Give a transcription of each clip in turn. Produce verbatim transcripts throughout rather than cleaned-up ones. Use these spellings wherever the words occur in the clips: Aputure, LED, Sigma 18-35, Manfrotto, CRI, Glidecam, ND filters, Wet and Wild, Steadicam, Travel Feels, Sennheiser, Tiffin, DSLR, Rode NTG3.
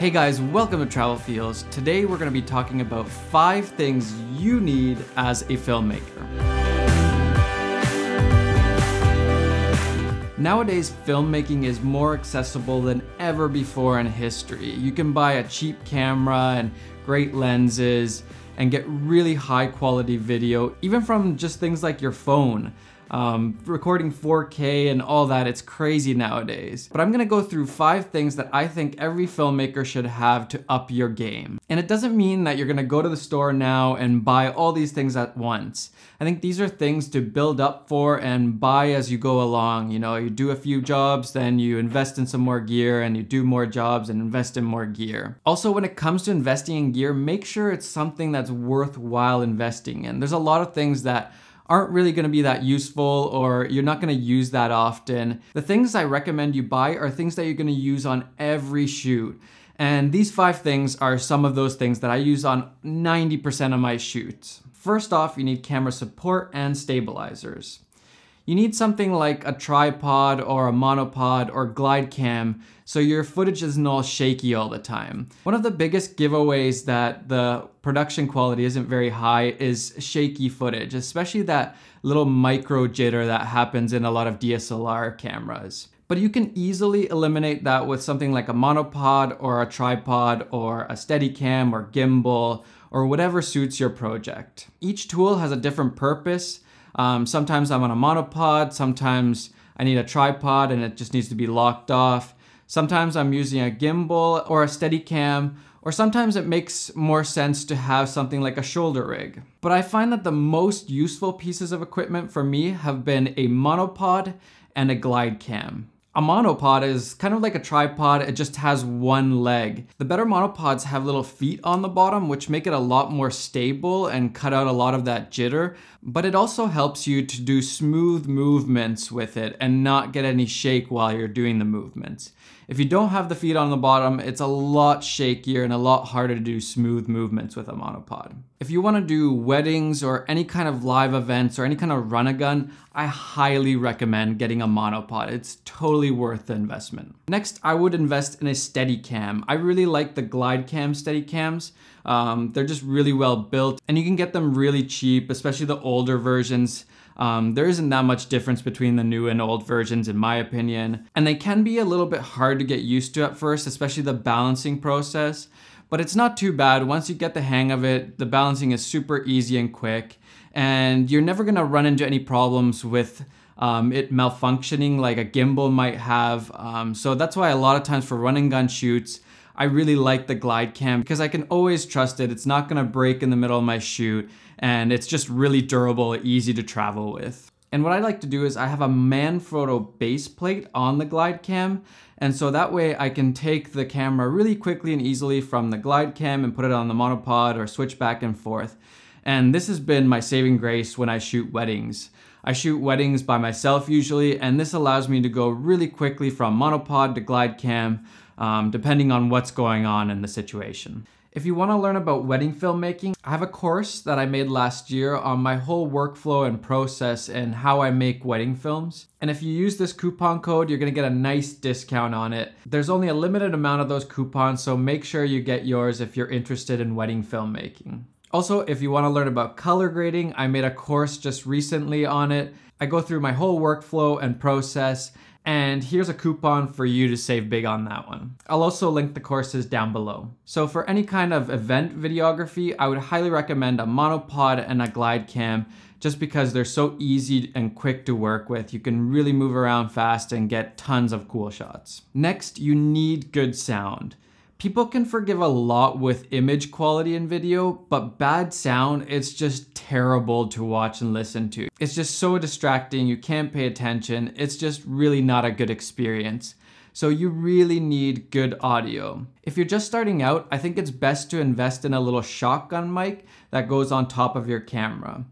Hey guys, welcome to Travel Feels. Today we're going to be talking about five things you need as a filmmaker. Nowadays, filmmaking is more accessible than ever before in history. You can buy a cheap camera and great lenses and get really high quality video, even from just things like your phone. Um, recording four K and all that, it's crazy nowadays. But I'm gonna go through five things that I think every filmmaker should have to up your game. And it doesn't mean that you're gonna go to the store now and buy all these things at once. I think these are things to build up for and buy as you go along. You know, you do a few jobs, then you invest in some more gear, and you do more jobs and invest in more gear. Also, when it comes to investing in gear, make sure it's something that's worthwhile investing in. There's a lot of things that aren't really gonna be that useful, or you're not gonna use that often. The things I recommend you buy are things that you're gonna use on every shoot. And these five things are some of those things that I use on ninety percent of my shoots. First off, you need camera support and stabilizers. You need something like a tripod or a monopod or Glidecam so your footage isn't all shaky all the time. One of the biggest giveaways that the production quality isn't very high is shaky footage, especially that little micro jitter that happens in a lot of D S L R cameras. But you can easily eliminate that with something like a monopod or a tripod or a Steadicam or gimbal or whatever suits your project. Each tool has a different purpose. Um, sometimes I'm on a monopod, sometimes I need a tripod and it just needs to be locked off. Sometimes I'm using a gimbal or a Steadicam, or sometimes it makes more sense to have something like a shoulder rig. But I find that the most useful pieces of equipment for me have been a monopod and a Glidecam. A monopod is kind of like a tripod, it just has one leg. The better monopods have little feet on the bottom, which make it a lot more stable and cut out a lot of that jitter, but it also helps you to do smooth movements with it and not get any shake while you're doing the movements. If you don't have the feet on the bottom, it's a lot shakier and a lot harder to do smooth movements with a monopod. If you want to do weddings or any kind of live events or any kind of run-a-gun, I highly recommend getting a monopod. It's totally worth the investment. Next, I would invest in a Steadicam. I really like the Glidecam Steadicams. Um, they're just really well built and you can get them really cheap, especially the older versions. Um, there isn't that much difference between the new and old versions in my opinion. And they can be a little bit hard to get used to at first, especially the balancing process. But it's not too bad. Once you get the hang of it, the balancing is super easy and quick, and you're never gonna run into any problems with um, it malfunctioning like a gimbal might have. Um, so that's why a lot of times for run and gun shoots, I really like the Glidecam because I can always trust it. It's not gonna break in the middle of my shoot, and it's just really durable, easy to travel with. And what I like to do is I have a Manfrotto base plate on the Glidecam, and so that way I can take the camera really quickly and easily from the Glidecam and put it on the monopod or switch back and forth. And this has been my saving grace when I shoot weddings. I shoot weddings by myself usually, and this allows me to go really quickly from monopod to Glidecam, um, depending on what's going on in the situation. If you want to learn about wedding filmmaking, I have a course that I made last year on my whole workflow and process and how I make wedding films. And if you use this coupon code, you're going to get a nice discount on it. There's only a limited amount of those coupons, so make sure you get yours if you're interested in wedding filmmaking. Also, if you want to learn about color grading, I made a course just recently on it. I go through my whole workflow and process, and here's a coupon for you to save big on that one. I'll also link the courses down below. So for any kind of event videography, I would highly recommend a monopod and a Glidecam just because they're so easy and quick to work with. You can really move around fast and get tons of cool shots. Next, you need good sound. People can forgive a lot with image quality in video, but bad sound, it's just terrible to watch and listen to. It's just so distracting, you can't pay attention. It's just really not a good experience. So you really need good audio. If you're just starting out, I think it's best to invest in a little shotgun mic that goes on top of your camera.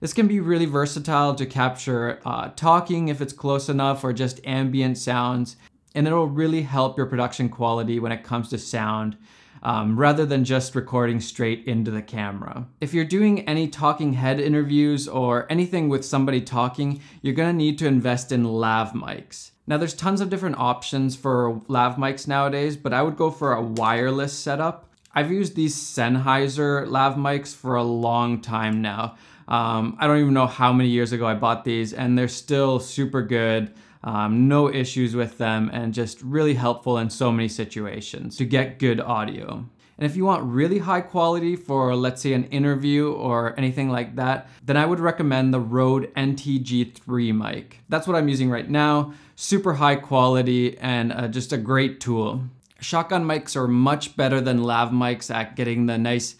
This can be really versatile to capture uh, talking if it's close enough or just ambient sounds. And it'll really help your production quality when it comes to sound. um, rather than just recording straight into the camera. If you're doing any talking head interviews or anything with somebody talking, you're gonna need to invest in lav mics. Now there's tons of different options for lav mics nowadays, but I would go for a wireless setup. I've used these Sennheiser lav mics for a long time now. Um, I don't even know how many years ago I bought these, and they're still super good. Um, no issues with them, and just really helpful in so many situations to get good audio. And if you want really high quality for, let's say, an interview or anything like that, then I would recommend the Rode N T G three mic. That's what I'm using right now. Super high quality and uh, just a great tool. Shotgun mics are much better than lav mics at getting the nice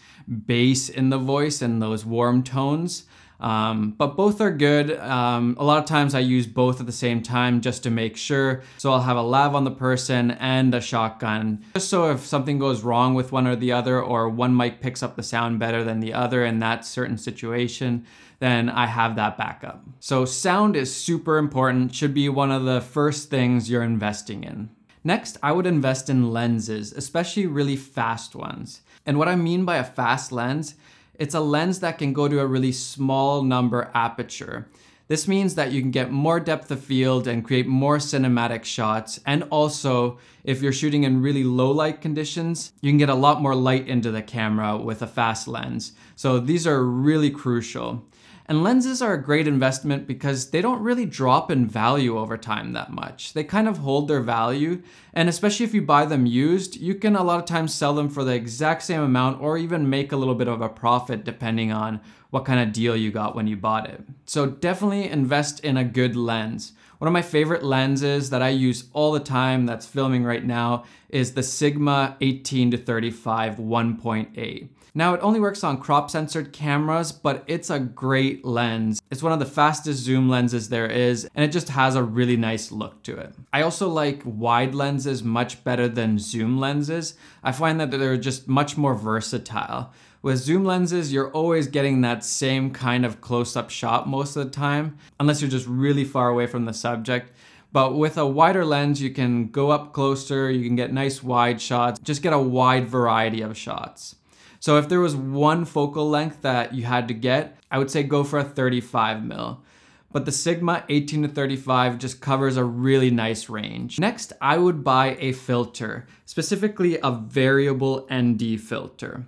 bass in the voice and those warm tones. Um, but both are good. Um, a lot of times I use both at the same time just to make sure. So I'll have a lav on the person and a shotgun, just so if something goes wrong with one or the other, or one mic picks up the sound better than the other in that certain situation, then I have that backup. So sound is super important, should be one of the first things you're investing in. Next, I would invest in lenses, especially really fast ones. And what I mean by a fast lens, it's a lens that can go to a really small number aperture. This means that you can get more depth of field and create more cinematic shots. And also, if you're shooting in really low light conditions, you can get a lot more light into the camera with a fast lens. So these are really crucial. And lenses are a great investment because they don't really drop in value over time that much. They kind of hold their value, and especially if you buy them used, you can a lot of times sell them for the exact same amount or even make a little bit of a profit depending on what kind of deal you got when you bought it. So definitely invest in a good lens. One of my favorite lenses that I use all the time that's filming right now is the Sigma eighteen to thirty-five one point eight. Now it only works on crop sensored cameras, but it's a great lens. It's one of the fastest zoom lenses there is, and it just has a really nice look to it. I also like wide lenses much better than zoom lenses. I find that they're just much more versatile. With zoom lenses, you're always getting that same kind of close-up shot most of the time, unless you're just really far away from the subject. But with a wider lens, you can go up closer, you can get nice wide shots, just get a wide variety of shots. So if there was one focal length that you had to get, I would say go for a thirty-five mil. But the Sigma eighteen to thirty-five just covers a really nice range. Next, I would buy a filter, specifically a variable N D filter.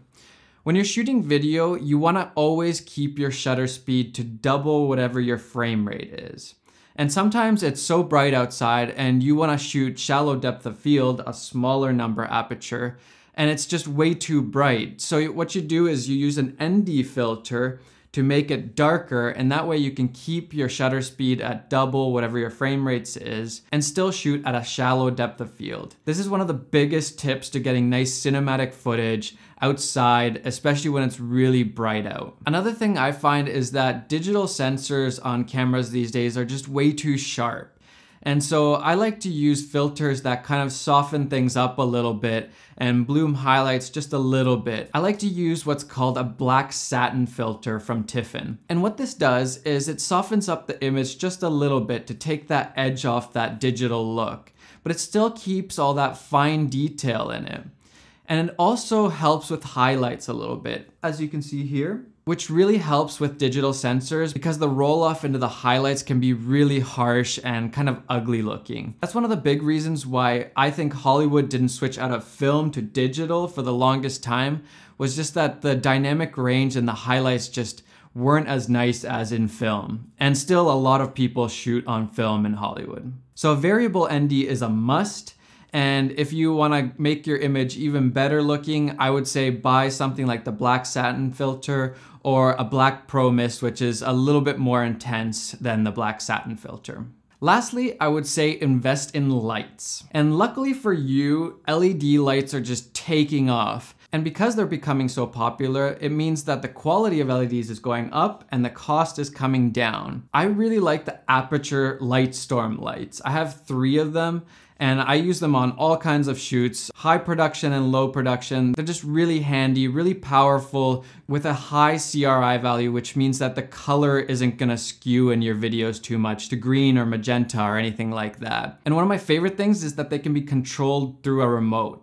When you're shooting video, you wanna always keep your shutter speed to double whatever your frame rate is. And sometimes it's so bright outside and you wanna shoot shallow depth of field, a smaller number aperture, and it's just way too bright. So what you do is you use an N D filter to make it darker, and that way you can keep your shutter speed at double whatever your frame rates is and still shoot at a shallow depth of field. This is one of the biggest tips to getting nice cinematic footage outside, especially when it's really bright out. Another thing I find is that digital sensors on cameras these days are just way too sharp. And so I like to use filters that kind of soften things up a little bit and bloom highlights just a little bit. I like to use what's called a black satin filter from Tiffin. And what this does is it softens up the image just a little bit to take that edge off that digital look, but it still keeps all that fine detail in it. And it also helps with highlights a little bit, as you can see here, which really helps with digital sensors because the roll off into the highlights can be really harsh and kind of ugly looking. That's one of the big reasons why I think Hollywood didn't switch out of film to digital for the longest time, was just that the dynamic range and the highlights just weren't as nice as in film. And still a lot of people shoot on film in Hollywood. So a variable N D is a must. And if you wanna make your image even better looking, I would say buy something like the black satin filter or a black pro mist, which is a little bit more intense than the black satin filter. Lastly, I would say invest in lights. And luckily for you, L E D lights are just taking off. And because they're becoming so popular, it means that the quality of L E Ds is going up and the cost is coming down. I really like the Aputure Lightstorm lights. I have three of them, and I use them on all kinds of shoots, high production and low production. They're just really handy, really powerful, with a high C R I value, which means that the color isn't gonna skew in your videos too much to green or magenta or anything like that. And one of my favorite things is that they can be controlled through a remote.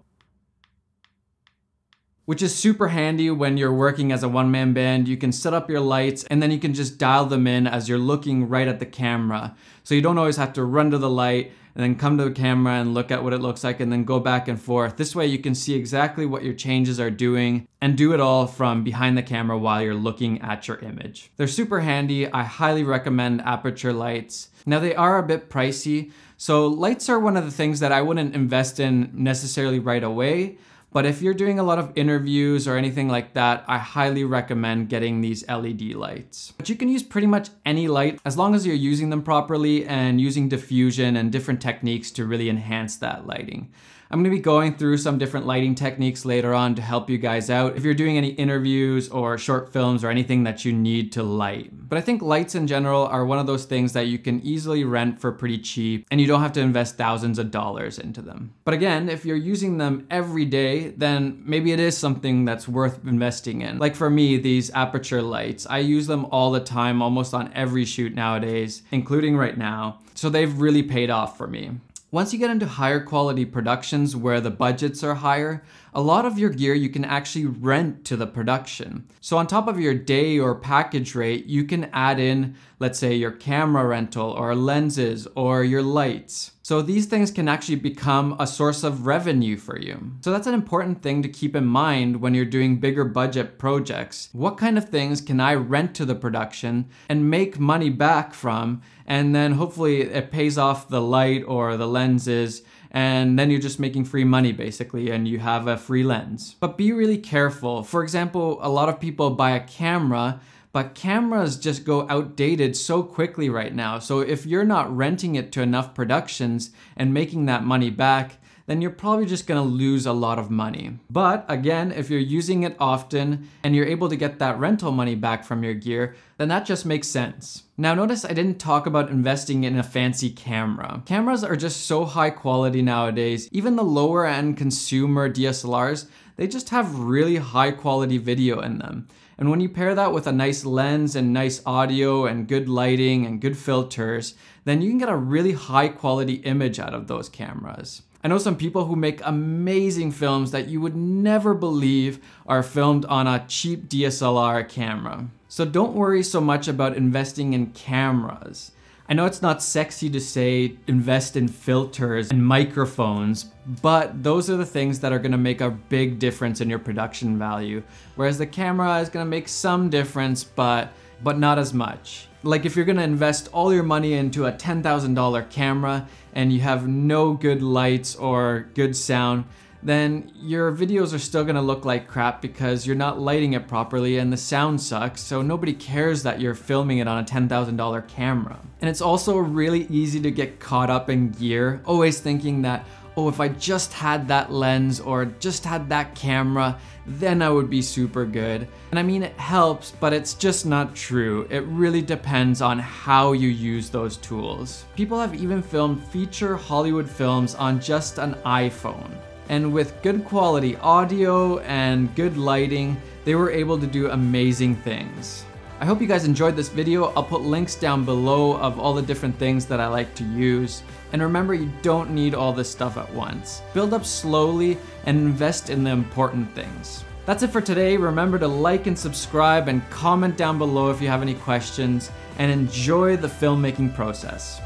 which is super handy when you're working as a one-man band. You can set up your lights and then you can just dial them in as you're looking right at the camera. So you don't always have to run to the light and then come to the camera and look at what it looks like and then go back and forth. This way you can see exactly what your changes are doing and do it all from behind the camera while you're looking at your image. They're super handy. I highly recommend Aputure lights. Now they are a bit pricey, so lights are one of the things that I wouldn't invest in necessarily right away, but if you're doing a lot of interviews or anything like that, I highly recommend getting these L E D lights. But you can use pretty much any light as long as you're using them properly and using diffusion and different techniques to really enhance that lighting. I'm gonna be going through some different lighting techniques later on to help you guys out if you're doing any interviews or short films or anything that you need to light. But I think lights in general are one of those things that you can easily rent for pretty cheap and you don't have to invest thousands of dollars into them. But again, if you're using them every day, then maybe it is something that's worth investing in. Like for me, these Aputure lights, I use them all the time, almost on every shoot nowadays, including right now. So they've really paid off for me. Once you get into higher quality productions where the budgets are higher, a lot of your gear you can actually rent to the production. So on top of your day or package rate, you can add in, let's say, your camera rental or lenses or your lights. So these things can actually become a source of revenue for you. So that's an important thing to keep in mind when you're doing bigger budget projects. What kind of things can I rent to the production and make money back from? And then hopefully it pays off the light or the lenses, and then you're just making free money basically, and you have a free lens. But be really careful. For example, a lot of people buy a camera, but cameras just go outdated so quickly right now. So if you're not renting it to enough productions and making that money back, then you're probably just gonna lose a lot of money. But again, if you're using it often and you're able to get that rental money back from your gear, then that just makes sense. Now notice I didn't talk about investing in a fancy camera. Cameras are just so high quality nowadays. Even the lower end consumer D S L Rs, they just have really high quality video in them. And when you pair that with a nice lens and nice audio and good lighting and good filters, then you can get a really high quality image out of those cameras. I know some people who make amazing films that you would never believe are filmed on a cheap D S L R camera. So don't worry so much about investing in cameras. I know it's not sexy to say invest in filters and microphones, but those are the things that are gonna make a big difference in your production value. Whereas the camera is gonna make some difference, but, but not as much. Like if you're gonna invest all your money into a ten thousand dollar camera and you have no good lights or good sound, then your videos are still gonna look like crap because you're not lighting it properly and the sound sucks, so nobody cares that you're filming it on a ten thousand dollar camera. And it's also really easy to get caught up in gear, always thinking that, oh, if I just had that lens or just had that camera, then I would be super good. And I mean, it helps, but it's just not true. It really depends on how you use those tools. People have even filmed feature Hollywood films on just an iPhone. And with good quality audio and good lighting, they were able to do amazing things. I hope you guys enjoyed this video. I'll put links down below of all the different things that I like to use. And remember, you don't need all this stuff at once. Build up slowly and invest in the important things. That's it for today. Remember to like and subscribe and comment down below if you have any questions, and enjoy the filmmaking process.